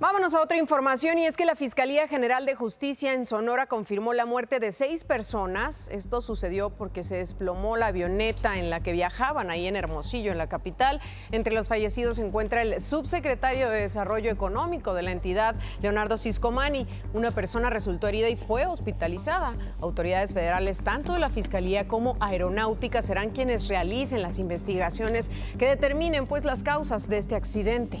Vámonos a otra información, y es que la Fiscalía General de Justicia en Sonora confirmó la muerte de 6 personas. Esto sucedió porque se desplomó la avioneta en la que viajaban ahí en Hermosillo, en la capital. Entre los fallecidos se encuentra el subsecretario de Desarrollo Económico de la entidad, Leonardo Ciscomani. Una persona resultó herida y fue hospitalizada. Autoridades federales, tanto de la Fiscalía como Aeronáutica, serán quienes realicen las investigaciones que determinen pues las causas de este accidente.